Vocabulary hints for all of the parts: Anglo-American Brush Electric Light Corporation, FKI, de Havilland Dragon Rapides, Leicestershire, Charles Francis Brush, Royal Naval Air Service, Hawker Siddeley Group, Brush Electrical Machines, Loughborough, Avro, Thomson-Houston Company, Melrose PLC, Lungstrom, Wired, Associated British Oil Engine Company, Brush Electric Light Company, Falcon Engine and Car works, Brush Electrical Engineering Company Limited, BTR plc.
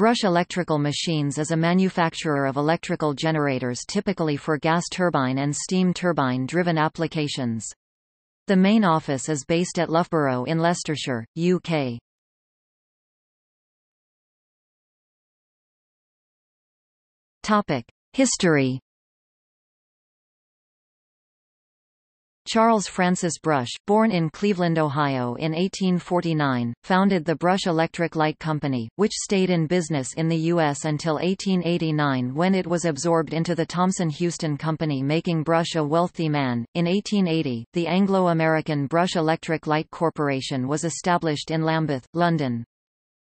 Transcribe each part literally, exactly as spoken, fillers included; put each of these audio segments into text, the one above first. Brush Electrical Machines is a manufacturer of electrical generators typically for gas turbine and steam turbine driven applications. The main office is based at Loughborough in Leicestershire, U K. Topic: History. Charles Francis Brush, born in Cleveland, Ohio in eighteen forty-nine, founded the Brush Electric Light Company, which stayed in business in the U S until eighteen eighty-nine when it was absorbed into the Thomson-Houston Company, making Brush a wealthy man. In eighteen eighty, the Anglo-American Brush Electric Light Corporation was established in Lambeth, London.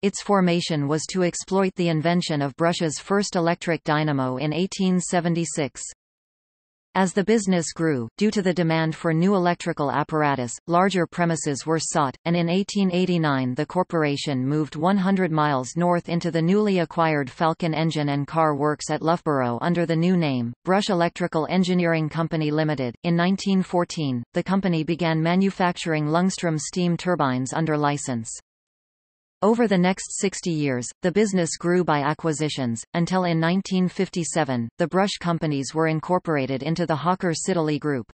Its formation was to exploit the invention of Brush's first electric dynamo in eighteen seventy-six. As the business grew, due to the demand for new electrical apparatus, larger premises were sought, and in eighteen eighty-nine the corporation moved one hundred miles north into the newly acquired Falcon Engine and Car Works at Loughborough under the new name, Brush Electrical Engineering Company Limited. In nineteen fourteen, the company began manufacturing Lungstrom steam turbines under license. Over the next sixty years, the business grew by acquisitions, until in nineteen fifty-seven, the Brush companies were incorporated into the Hawker Siddeley Group.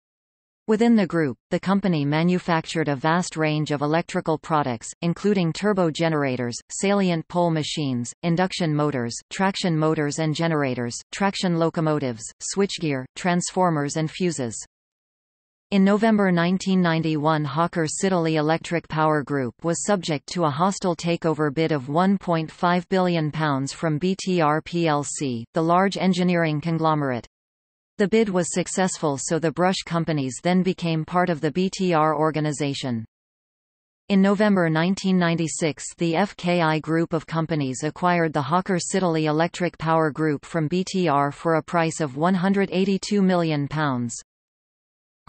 Within the group, the company manufactured a vast range of electrical products, including turbo generators, salient pole machines, induction motors, traction motors and generators, traction locomotives, switchgear, transformers and fuses. In November nineteen ninety-one, Hawker Siddeley Electric Power Group was subject to a hostile takeover bid of one point five billion pounds from B T R P L C, the large engineering conglomerate. The bid was successful, so the Brush companies then became part of the B T R organisation. In November nineteen ninety-six, the F K I group of companies acquired the Hawker Siddeley Electric Power Group from B T R for a price of one hundred eighty-two million pounds.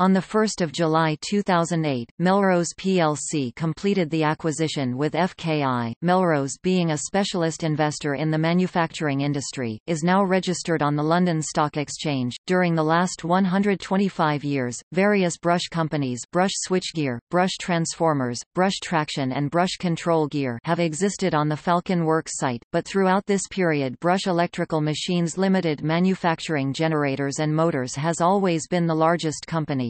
On the first of July two thousand eight, Melrose P L C completed the acquisition with F K I. Melrose, being a specialist investor in the manufacturing industry, is now registered on the London Stock Exchange. During the last one hundred twenty-five years, various Brush companies, Brush switchgear, Brush transformers, Brush traction and Brush control gear have existed on the Falcon Works site, but throughout this period Brush Electrical Machines Limited manufacturing generators and motors has always been the largest company.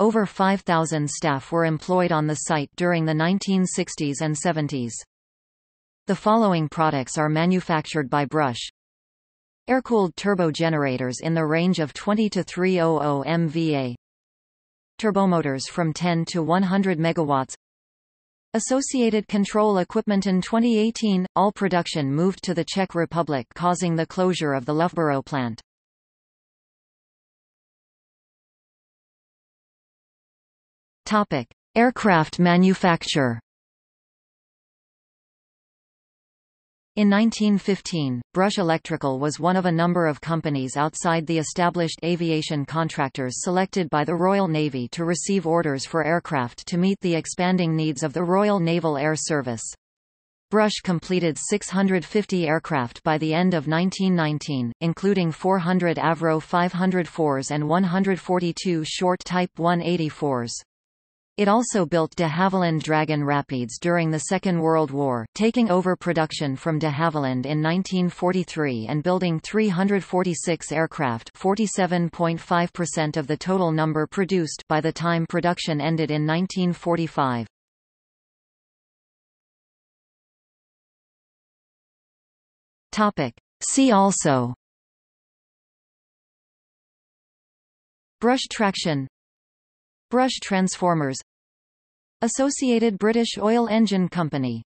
Over five thousand staff were employed on the site during the nineteen sixties and seventies. The following products are manufactured by Brush. Air-cooled turbo generators in the range of twenty to three hundred M V A. Turbomotors from ten to one hundred megawatts. Associated control equipment. In twenty eighteen, all production moved to the Czech Republic, causing the closure of the Loughborough plant. Topic: Aircraft manufacture. In nineteen fifteen, Brush Electrical was one of a number of companies outside the established aviation contractors selected by the Royal Navy to receive orders for aircraft to meet the expanding needs of the Royal Naval Air Service. Brush completed six hundred fifty aircraft by the end of nineteen nineteen, including four hundred Avro five oh fours and one hundred forty-two Short Type one eighty-fours. It also built de Havilland Dragon Rapides during the Second World War, taking over production from de Havilland in nineteen forty-three and building three hundred forty-six aircraft, forty-seven point five percent of the total number produced by the time production ended in nineteen forty-five. Topic: See also. Brush traction, Brush transformers, Associated British Oil Engine Company.